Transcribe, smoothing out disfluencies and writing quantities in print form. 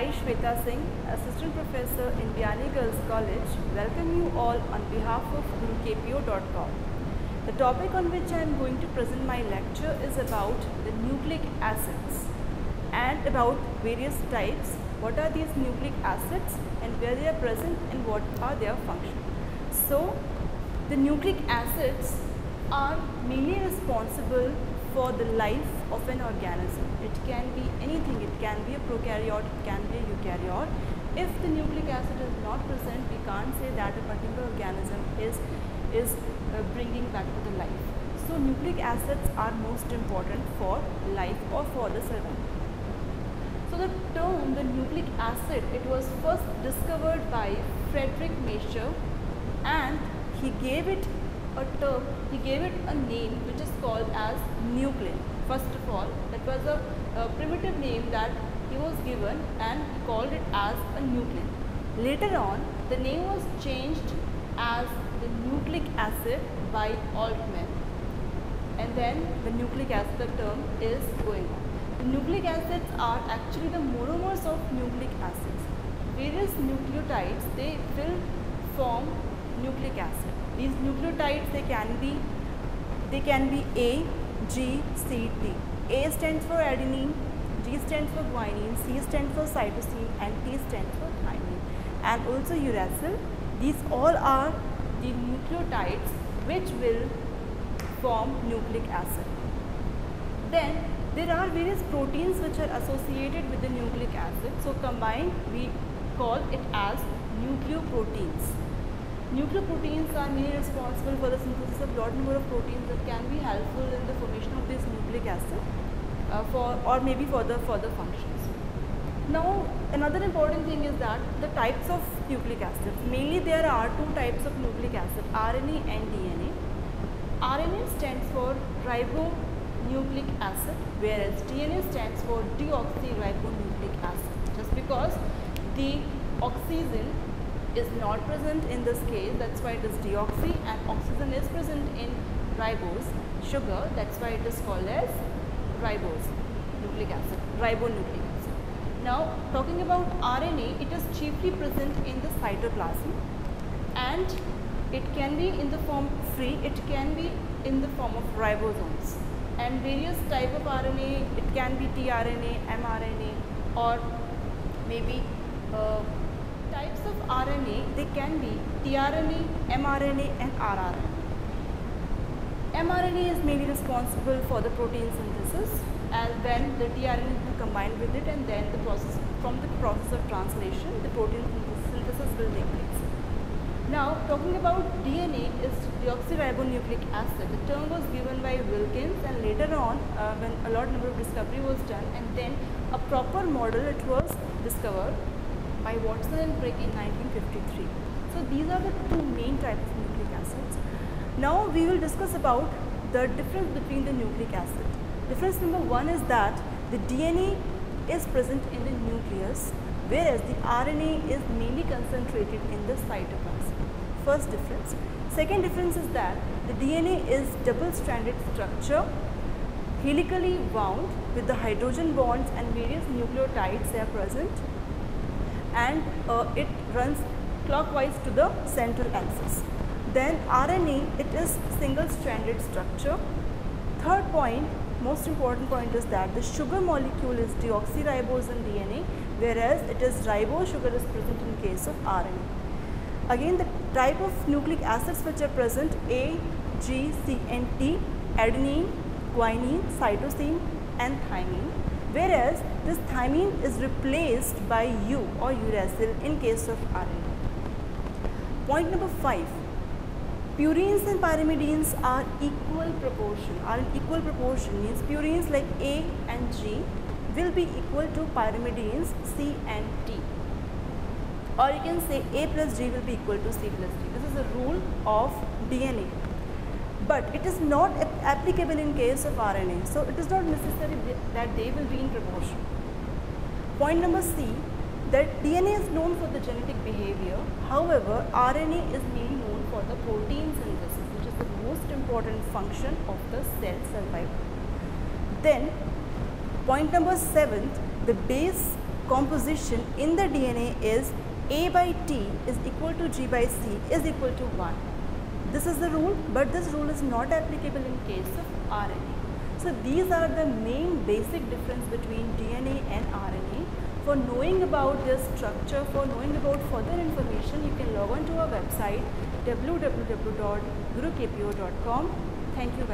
I, Shweta Singh, Assistant Professor in Biyani Girls College, welcome you all on behalf of gurukpo.com. The topic on which I am going to present my lecture is about the nucleic acids and about various types, what are these nucleic acids and where they are present and what are their functions. So, the nucleic acids are mainly responsible for the life of an organism. It can be anything, it can be a prokaryote, it can be a eukaryote. If the nucleic acid is not present, we can't say that a particular organism is bringing back to the life. So nucleic acids are most important for life or for the survival. So the term, the nucleic acid, it was first discovered by Frederick Miescher, and he gave it a term, he gave it a name which is called as nuclein. First of all, that was a primitive name that he was given and he called it as a nuclein. Later on, the name was changed as the nucleic acid by Altman, and then the nucleic acid term is going on. The nucleic acids are actually the monomers of nucleic acids. Various nucleotides, they will form nucleic acid. These nucleotides, they can be A, G, C, T. A stands for adenine, G stands for guanine, C stands for cytosine, and T stands for thymine, and also uracil. These all are the nucleotides which will form nucleic acid. Then there are various proteins which are associated with the nucleic acid. So combined, we call it as nucleoproteins. Nucleoproteins are mainly responsible for the synthesis of lot number of proteins that can be helpful in the formation of this nucleic acid or maybe for the functions. Now another important thing is that the types of nucleic acids, mainly there are two types of nucleic acid, RNA and DNA. RNA stands for ribonucleic acid, whereas DNA stands for deoxyribonucleic acid. Just because the oxygen is not present in this case, that's why it is deoxy, and oxygen is present in ribose, sugar, that's why it is called as ribose nucleic acid, ribonucleic acid. Now talking about RNA, it is chiefly present in the cytoplasm, and it can be in the form free, it can be in the form of ribosomes, and various type of RNA, it can be tRNA, mRNA, or maybe types of RNA, they can be tRNA, mRNA and rRNA. mRNA is mainly responsible for the protein synthesis, and then the tRNA will combine with it, and then the process, from the process of translation, the protein synthesis will take place. Now talking about DNA is deoxyribonucleic acid. The term was given by Wilkins, and later on when a lot number of discovery was done, and then a proper model it was discovered by Watson and Crick in 1953. So these are the two main types of nucleic acids. Now we will discuss about the difference between the nucleic acid. Difference number one is that the DNA is present in the nucleus, whereas the RNA is mainly concentrated in the cytoplasm. First difference. Second difference is that the DNA is double-stranded structure, helically wound with the hydrogen bonds and various nucleotides they are present, and it runs clockwise to the central axis. Then RNA, it is single stranded structure. Third point, most important point is that the sugar molecule is deoxyribose in DNA, whereas it is ribose sugar is present in case of RNA. Again, the type of nucleic acids which are present, A, G, C and T, adenine, guanine, cytosine and thymine. Whereas this thymine is replaced by U or uracil in case of RNA. Point number 5, purines and pyrimidines are equal proportion, are in equal proportion, means purines like A and G will be equal to pyrimidines C and T, or you can say A plus G will be equal to C plus T. This is a rule of DNA. But it is not applicable in case of RNA, so it is not necessary that they will be in proportion. Point number C, that DNA is known for the genetic behavior, however RNA is mainly known for the protein synthesis, which is the most important function of the cell survival. Then point number 7, the base composition in the DNA is A by T is equal to G by C is equal to 1. This is the rule, but this rule is not applicable in case of RNA. So these are the main basic difference between DNA and RNA. For knowing about this structure, for knowing about further information, you can log on to our website www.gurukpo.com. Thank you very much.